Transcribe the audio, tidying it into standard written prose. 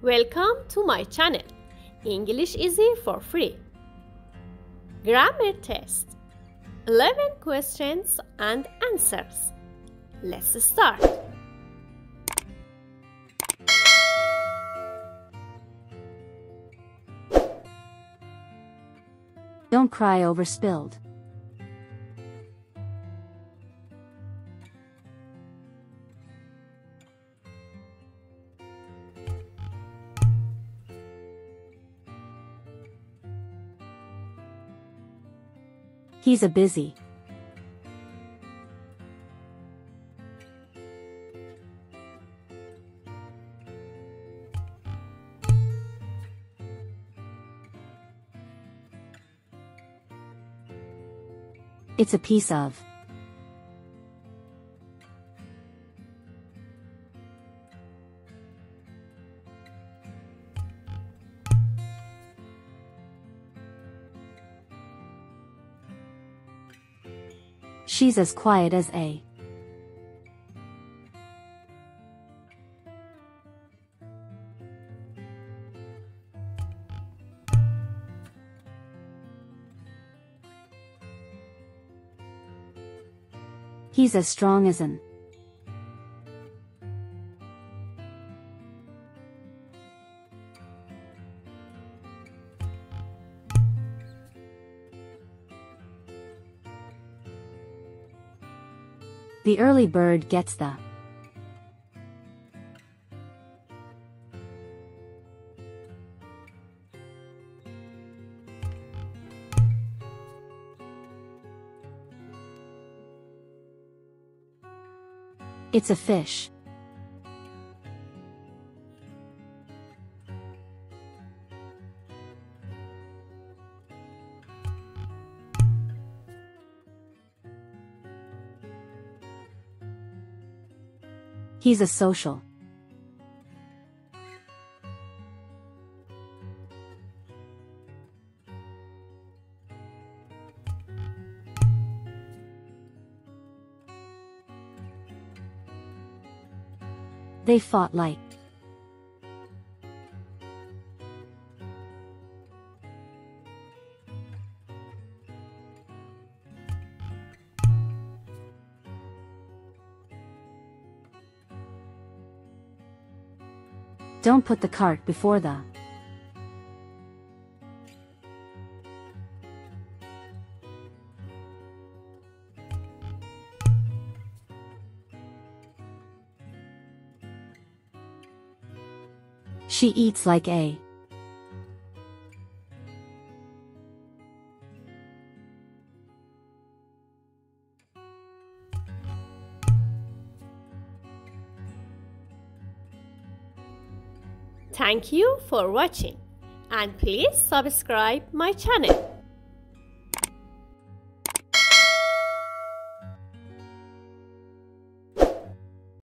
Welcome to my channel, English Easy for Free. Grammar test, 11 questions and answers. Let's start. Don't cry over spilled. He's a busy. It's a piece of. She's as quiet as a. He's as strong as an. The early bird gets the. It's a fish. He's a social. They fought like. Don't put the cart before the. She eats like a. Thank you for watching and please subscribe my channel.